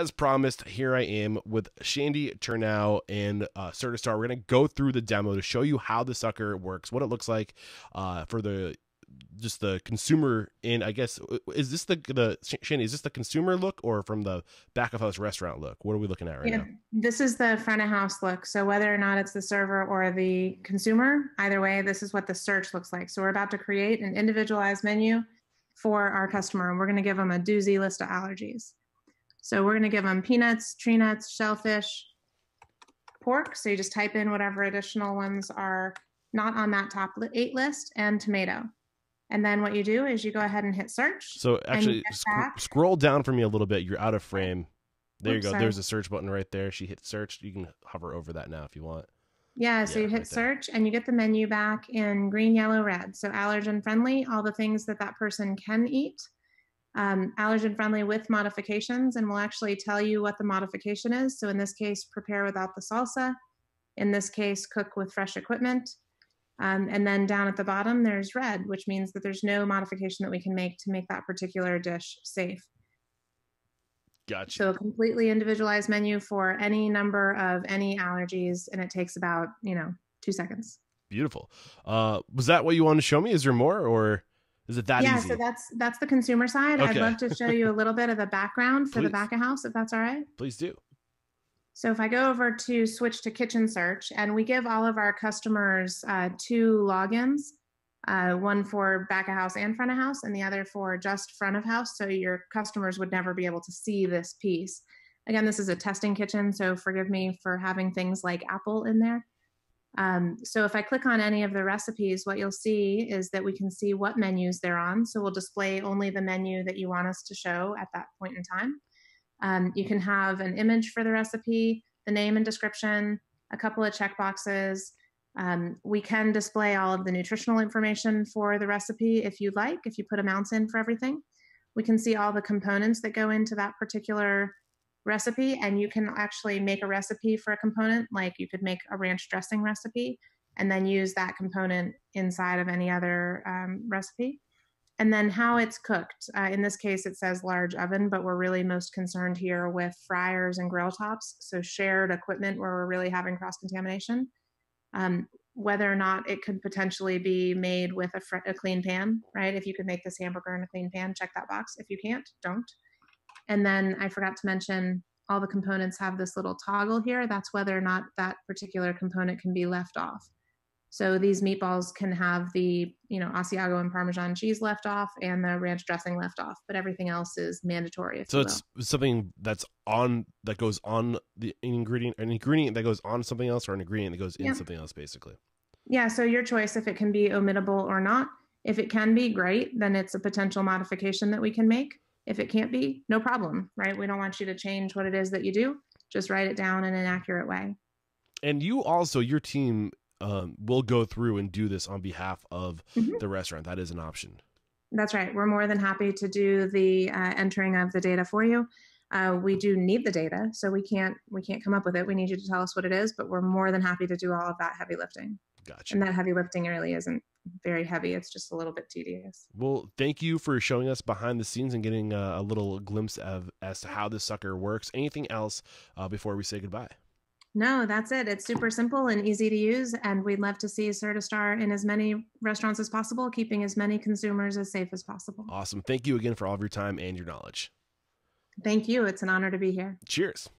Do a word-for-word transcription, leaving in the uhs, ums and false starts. as promised, here I am with Shandy Chernow and uh, Certistar. We're going to go through the demo to show you how the sucker works, what it looks like uh, for the just the consumer. And I guess, is this the, the Shandy, is this the consumer look or from the back of house restaurant look? What are we looking at right yeah, now? This is the front of house look. So whether or not it's the server or the consumer, either way, this is what the search looks like. So we're about to create an individualized menu for our customer, and we're going to give them a doozy list of allergies. So we're going to give them peanuts, tree nuts, shellfish, pork. So you just type in whatever additional ones are not on that top eight list, and tomato. And then what you do is you go ahead and hit search. So actually sc back. Scroll down for me a little bit. You're out of frame. There Oops, you go. Sorry. There's a search button right there. She hit search. You can hover over that now if you want. Yeah. So yeah, you hit right search there. And you get the menu back in green, yellow, red. So allergen friendly, all the things that that person can eat. Um, allergen friendly with modifications, and we'll actually tell you what the modification is. So in this case, prepare without the salsa. In this case, cook with fresh equipment. Um, and then down at the bottom, there's red, which means that there's no modification that we can make to make that particular dish safe. Gotcha. So a completely individualized menu for any number of any allergies, and it takes about, you know, two seconds. Beautiful. Uh, was that what you wanted to show me? Is there more, or is it that yeah, easy? Yeah, so that's that's the consumer side. Okay. I'd love to show you a little bit of the background for Please. the back of house, if that's all right. Please do. So if I go over to switch to kitchen search, and we give all of our customers uh, two logins, uh, one for back of house and front of house, and the other for just front of house. So your customers would never be able to see this piece. Again, this is a testing kitchen, so forgive me for having things like apple in there. Um, so if I click on any of the recipes, what you'll see is that we can see what menus they're on. So we'll display only the menu that you want us to show at that point in time. Um, you can have an image for the recipe, the name and description, a couple of checkboxes. Um, we can display all of the nutritional information for the recipe if you'd like, if you put amounts in for everything. We can see all the components that go into that particular recipe, and you can actually make a recipe for a component, like you could make a ranch dressing recipe, and then use that component inside of any other um, recipe. And then how it's cooked. Uh, in this case, it says large oven, but we're really most concerned here with fryers and grill tops, so shared equipment where we're really having cross-contamination. Um, whether or not it could potentially be made with a, fr a clean pan, right? If you could make this hamburger in a clean pan, check that box. If you can't, don't. And then I forgot to mention, all the components have this little toggle here. That's whether or not that particular component can be left off. So these meatballs can have the, you know, Asiago and Parmesan cheese left off and the ranch dressing left off, but everything else is mandatory. If so, you will. It's something that's on, that goes on the ingredient, an ingredient that goes on something else, or an ingredient that goes in yeah. something else, basically. Yeah. So your choice if it can be omittable or not. If it can be, great, then it's a potential modification that we can make. If it can't be, no problem, right? We don't want you to change what it is that you do. Just write it down in an accurate way. And you also, your team, Um, we'll go through and do this on behalf of mm-hmm. the restaurant. That is an option. That's right. We're more than happy to do the uh, entering of the data for you. Uh, we do need the data, so we can't we can't come up with it. We need you to tell us what it is, but we're more than happy to do all of that heavy lifting. Gotcha. And that heavy lifting really isn't very heavy. It's just a little bit tedious. Well, thank you for showing us behind the scenes and getting a, a little glimpse of as to how this sucker works. Anything else uh, before we say goodbye? No, that's it. It's super simple and easy to use, and we'd love to see Certistar in as many restaurants as possible, keeping as many consumers as safe as possible. Awesome. Thank you again for all of your time and your knowledge. Thank you. It's an honor to be here. Cheers.